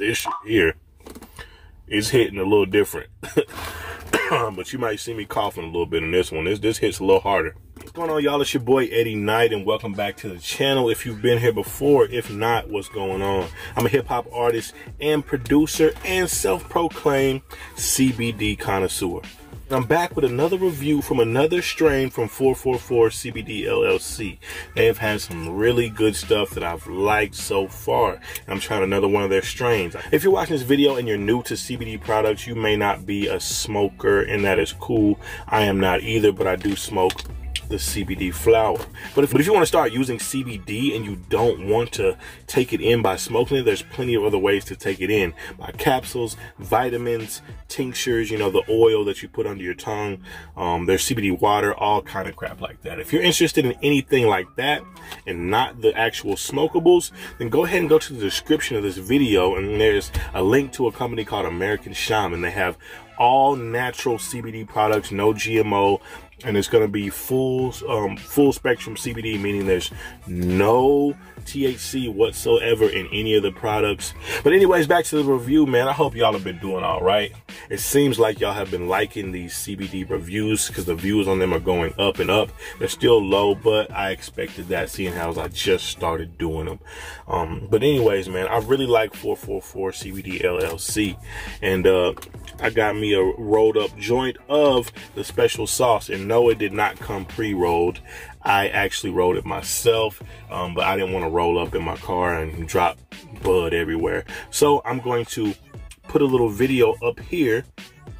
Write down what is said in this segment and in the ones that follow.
this shit here is hitting a little different. But you might see me coughing a little bit in this one. This hits a little harder. What's going on, y'all? It's your boy Eddie Knight, and welcome back to the channel. If you've been here before, if not, what's going on? I'm a hip-hop artist and producer and self-proclaimed CBD connoisseur. I'm back with another review from another strain from 444 CBD LLC. They've had some really good stuff that I've liked so far. I'm trying another one of their strains. If you're watching this video and you're new to CBD products, you may not be a smoker, and that is cool. I am not either, but I do smoke the CBD flower. But if you want to start using CBD and you don't want to take it in by smoking it, there's plenty of other ways to take it in. By capsules, vitamins, tinctures, you know, the oil that you put under your tongue, there's CBD water, all kind of crap like that. If you're interested in anything like that and not the actual smokables, then go ahead and go to the description of this video, and there's a link to a company called American Shaman. They have all natural CBD products, no GMO, and it's going to be full spectrum CBD, meaning there's no THC whatsoever in any of the products. But anyways, back to the review, man. I hope y'all have been doing all right. It seems like y'all have been liking these CBD reviews because the views on them are going up and up. They're still low, but I expected that, seeing how I just started doing them. But anyways, man, I really like 444 CBD LLC, and I got me a rolled up joint of the Special Sauce. And no, it did not come pre-rolled. I actually rolled it myself, but I didn't want to roll up in my car and drop bud everywhere. So I'm going to put a little video up here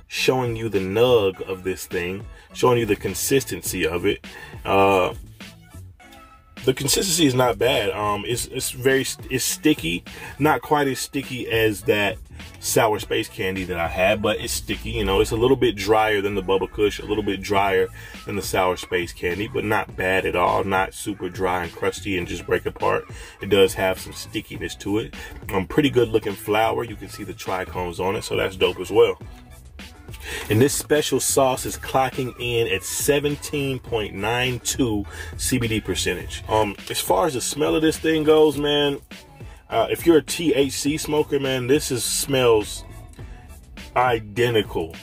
showing you the nug of this thing, showing you the consistency of it. The consistency is not bad. It's sticky, not quite as sticky as that Sour Space Candy that I had, but it's sticky. You know, it's a little bit drier than the Bubba Kush, a little bit drier than the Sour Space Candy, but not bad at all. Not super dry and crusty and just break apart. It does have some stickiness to it. Pretty good looking flower. You can see the trichomes on it, so that's dope as well. And this Special Sauce is clocking in at 17.92 CBD percentage. As far as the smell of this thing goes, man, if you're a THC smoker, man, this smells identical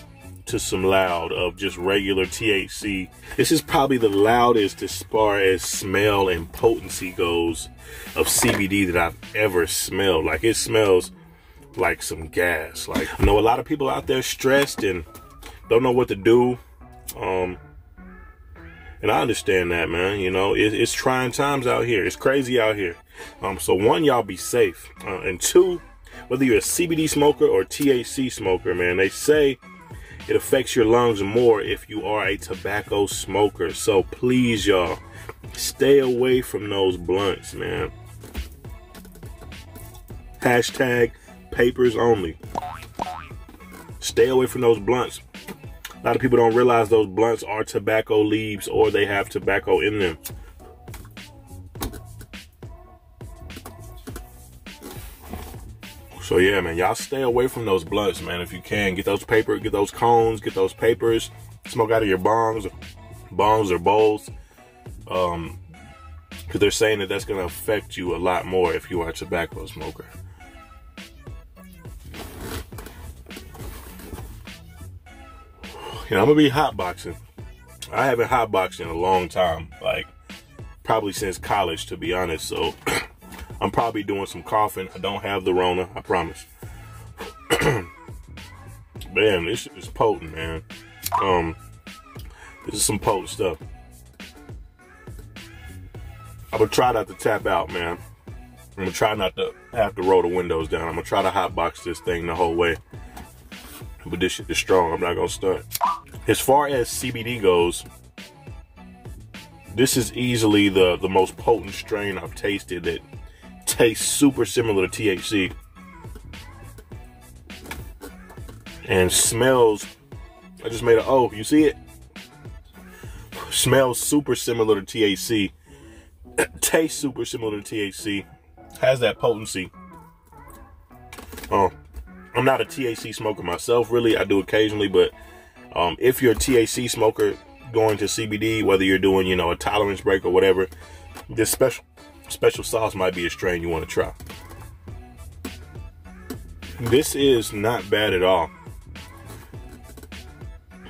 to some loud of just regular THC. This is probably the loudest as far as smell and potency goes of CBD that I've ever smelled. Like, it smells like some gas. Like, I know a lot of people out there stressed and don't know what to do, and I understand that, man. You know, it's trying times out here. It's crazy out here. So one, y'all be safe, and two, whether you're a CBD smoker or THC smoker, man, they say it affects your lungs more if you are a tobacco smoker. So please, y'all, stay away from those blunts, man. Hashtag papers only. Stay away from those blunts. A lot of people don't realize those blunts are tobacco leaves, or they have tobacco in them. So yeah, man, y'all stay away from those blunts, man. If you can, get those paper, get those cones, get those papers, smoke out of your bongs or bowls, because they're saying that that's going to affect you a lot more if you are a tobacco smoker. You know, I'm gonna be hotboxing. I haven't hotboxed in a long time, like probably since college, to be honest. So I'm probably doing some coughing. I don't have the Rona, I promise. Man, this is potent, man. This is some potent stuff. I'm gonna try not to tap out, man. I'm gonna try not to have to roll the windows down. I'm gonna try to hotbox this thing the whole way. But this shit is strong. I'm not gonna stunt. As far as CBD goes, this is easily the most potent strain I've tasted that tastes super similar to THC and smells, I just made an O, you see it? Smells super similar to THC, tastes super similar to THC, has that potency. Oh, I'm not a THC smoker myself, really. I do occasionally, but if you're a THC smoker going to CBD, whether you're doing, you know, a tolerance break or whatever, this special sauce might be a strain you want to try. This is not bad at all.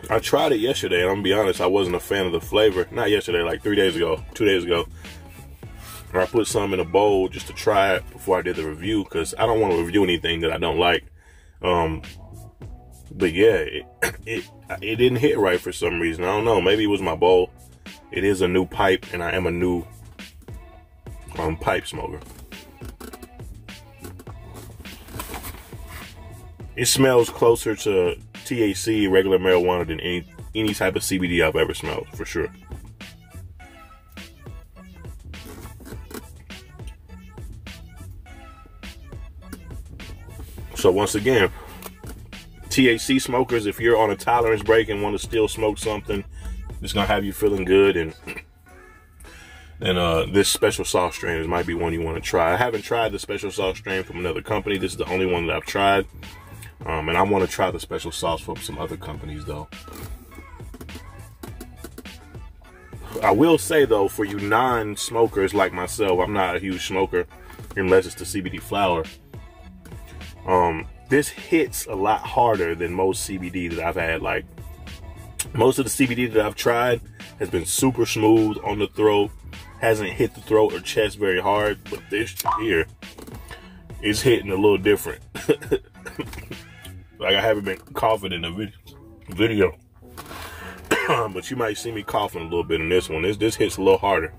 I tried it yesterday, and I'm gonna be honest, I wasn't a fan of the flavor. Not yesterday, like 2 days ago. I put some in a bowl just to try it before I did the review, because I don't want to review anything that I don't like. But yeah, it didn't hit right for some reason. I don't know. Maybe it was my bowl. It is a new pipe, and I am a new pipe smoker. It smells closer to THC, regular marijuana, than any type of CBD I've ever smelled, for sure. So once again, THC smokers, if you're on a tolerance break and want to still smoke something, it's gonna have you feeling good, and this Special Sauce strain might be one you want to try. I haven't tried the Special Sauce strain from another company. This is the only one that I've tried, and I want to try the Special Sauce from some other companies though. I will say though, for you non-smokers like myself, I'm not a huge smoker unless it's the CBD flower. This hits a lot harder than most CBD that I've had. Like, most of the CBD that I've tried has been super smooth on the throat, hasn't hit the throat or chest very hard, but this here is hitting a little different. Like, I haven't been coughing in the video, but you might see me coughing a little bit in this one. This hits a little harder.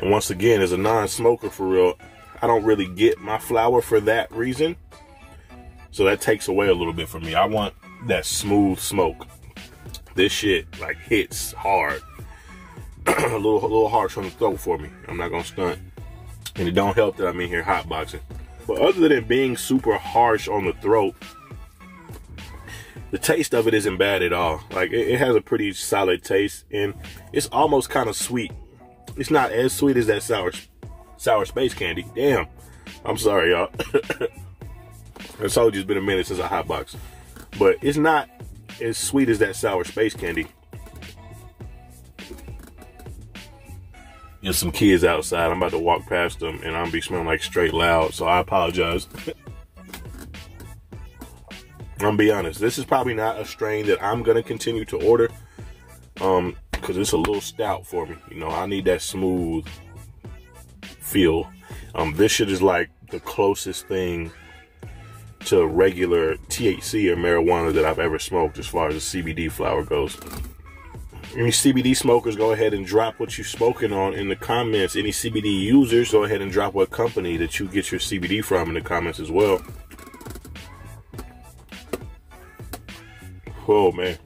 And once again, as a non-smoker, for real, I don't really get my flower for that reason. So that takes away a little bit from me. I want that smooth smoke. This shit, like, hits hard. a little harsh on the throat for me. I'm not going to stunt. And it don't help that I'm in here hotboxing. But other than being super harsh on the throat, the taste of it isn't bad at all. Like, it has a pretty solid taste. And it's almost kind of sweet. It's not as sweet as that sour space candy. Damn. I'm sorry, y'all. I told you it's been a minute since I hotboxed. But it's not as sweet as that sour space candy. There's some kids outside. I'm about to walk past them, and I'm be smelling like straight loud, so I apologize. I'm gonna be honest. This is probably not a strain that I'm going to continue to order. Because it's a little stout for me. You know, I need that smooth feel. This shit is like the closest thing to regular THC or marijuana that I've ever smoked as far as the CBD flower goes. Any CBD smokers, go ahead and drop what you're smoking on in the comments. Any CBD users, go ahead and drop what company that you get your CBD from in the comments as well. Oh, man.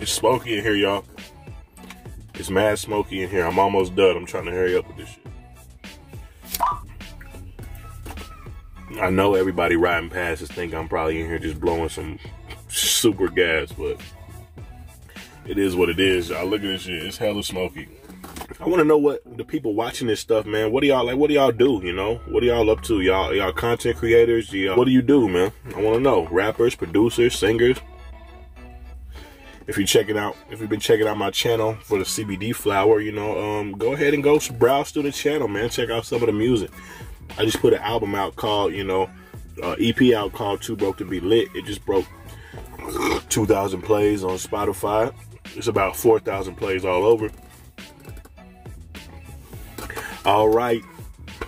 It's smoky in here, y'all. It's mad smoky in here. I'm almost done. I'm trying to hurry up with this shit. I know everybody riding past is thinking I'm probably in here just blowing some super gas, but it is what it is. Y'all, look at this shit. It's hella smoky. I want to know what the people watching this stuff, man. What do y'all like? What do y'all do? You know, what are y'all up to? Y'all content creators. What do you do, man? I want to know. Rappers, producers, singers. If you've been checking out my channel for the CBD flower, you know, go ahead and go browse through the channel, man. Check out some of the music. I just put an album out called, you know, EP out called Too Broke to Be Lit. It just broke 2,000 plays on Spotify. It's about 4,000 plays all over. All right,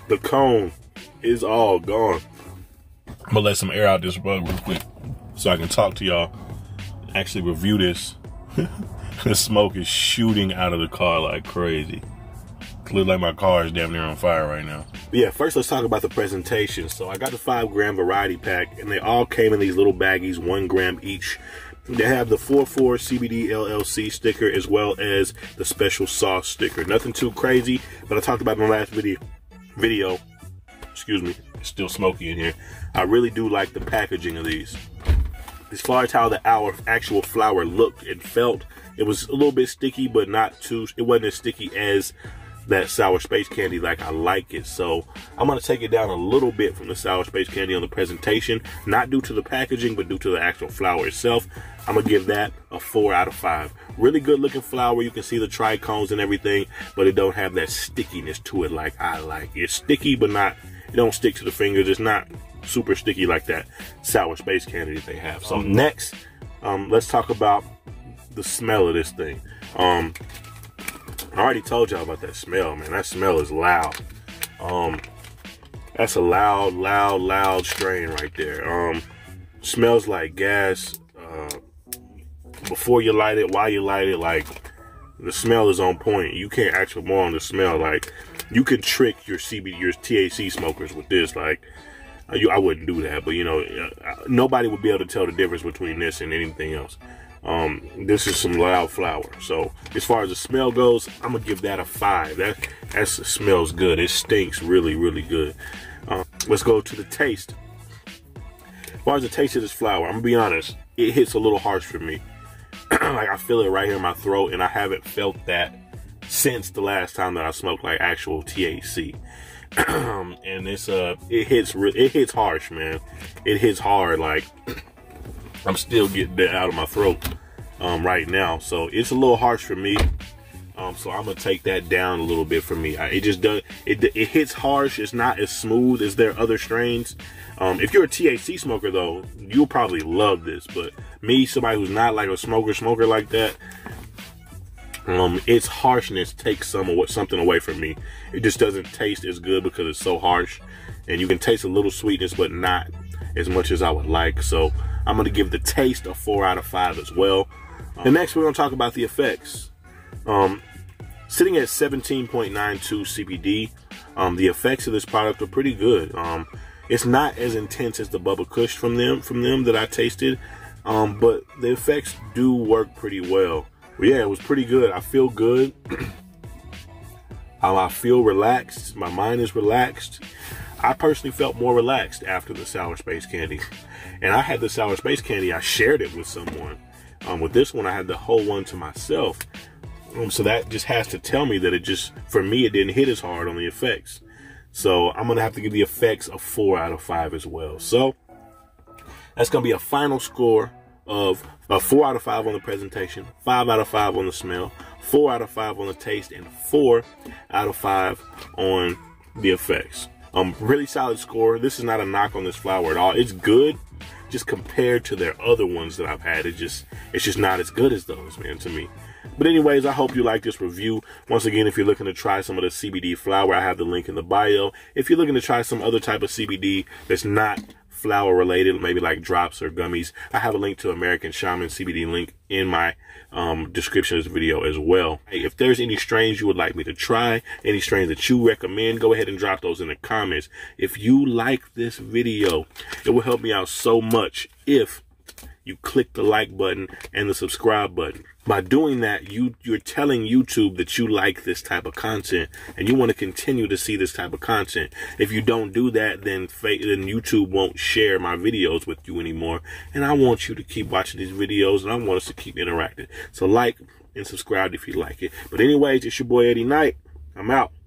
the cone is all gone. I'm gonna let some air out this rug real quick so I can talk to y'all. Actually review this. The smoke is shooting out of the car like crazy. It looks like my car is damn near on fire right now. Yeah, first let's talk about the presentation. So I got the 5-gram variety pack, and they all came in these little baggies, 1 gram each. They have the 44 CBD LLC sticker as well as the Special Sauce sticker. Nothing too crazy, but I talked about in the last video. Excuse me, it's still smoky in here. I really do like the packaging of these. As far as how our actual flower looked and felt, it was a little bit sticky, but not too. It wasn't as sticky as that Sour Space Candy like I like it. So I'm going to take it down a little bit from the Sour Space Candy on the presentation, not due to the packaging, but due to the actual flower itself. I'm going to give that a 4 out of 5. Really good looking flower. You can see the trichomes and everything, but it don't have that stickiness to it like I like. It's sticky, but not, it don't stick to the fingers. It's not super sticky like that Sour Space Candy that they have. So next, let's talk about the smell of this thing. I already told y'all about that smell, man. That smell is loud. That's a loud strain right there. Smells like gas. Before you light it, while you light it, like, the smell is on point. You can't actually, more on the smell, like, you can trick your CBD, your THC smokers with this. Like, I wouldn't do that, but, you know, nobody would be able to tell the difference between this and anything else. This is some loud flower. So as far as the smell goes, I'm gonna give that a 5. That smells good. It stinks really, really good. Let's go to the taste. As far as the taste of this flower, I'm gonna be honest, it hits a little harsh for me. Like, I feel it right here in my throat, and I haven't felt that since the last time that I smoked like actual THC. And it's it hits harsh, man. It hits hard, like. I'm still getting that out of my throat right now, so it's a little harsh for me. So I'm gonna take that down a little bit for me. It just does. It hits harsh. It's not as smooth as their other strains. If you're a THC smoker though, you'll probably love this. But me, somebody who's not like a smoker like that, its harshness takes something away from me. It just doesn't taste as good because it's so harsh, and you can taste a little sweetness, but not as much as I would like. So I'm gonna give the taste a 4 out of 5 as well. And next we're gonna talk about the effects. Sitting at 17.92 CBD, the effects of this product are pretty good. It's not as intense as the Bubba Kush from them that I tasted, but the effects do work pretty well. But yeah, it was pretty good. I feel good. I feel relaxed. My mind is relaxed. I personally felt more relaxed after the Sour Space Candy. And I had the Sour Space Candy, I shared it with someone. With this one, I had the whole one to myself. So that just has to tell me that it just, for me, it didn't hit as hard on the effects. So I'm gonna have to give the effects a 4 out of 5 as well. So that's gonna be a final score of a 4 out of 5 on the presentation, 5 out of 5 on the smell, 4 out of 5 on the taste, and 4 out of 5 on the effects. Really solid score. This is not a knock on this flower at all. It's good, just compared to their other ones that I've had. It's just not as good as those, man, to me. But anyways, I hope you like this review. Once again, if you're looking to try some of the CBD flower, I have the link in the bio. If you're looking to try some other type of CBD that's not flower related, maybe like drops or gummies, I have a link to American Shaman CBD link in my description of this video as well. Hey, if there's any strains you would like me to try, any strains that you recommend, go ahead and drop those in the comments. If you like this video, it will help me out so much if you click the like button and the subscribe button. By doing that, you're telling YouTube that you like this type of content and you want to continue to see this type of content. If you don't do that, then YouTube won't share my videos with you anymore. And I want you to keep watching these videos, and I want us to keep interacting. So like and subscribe if you like it. But anyways, it's your boy Eddie Knight. I'm out.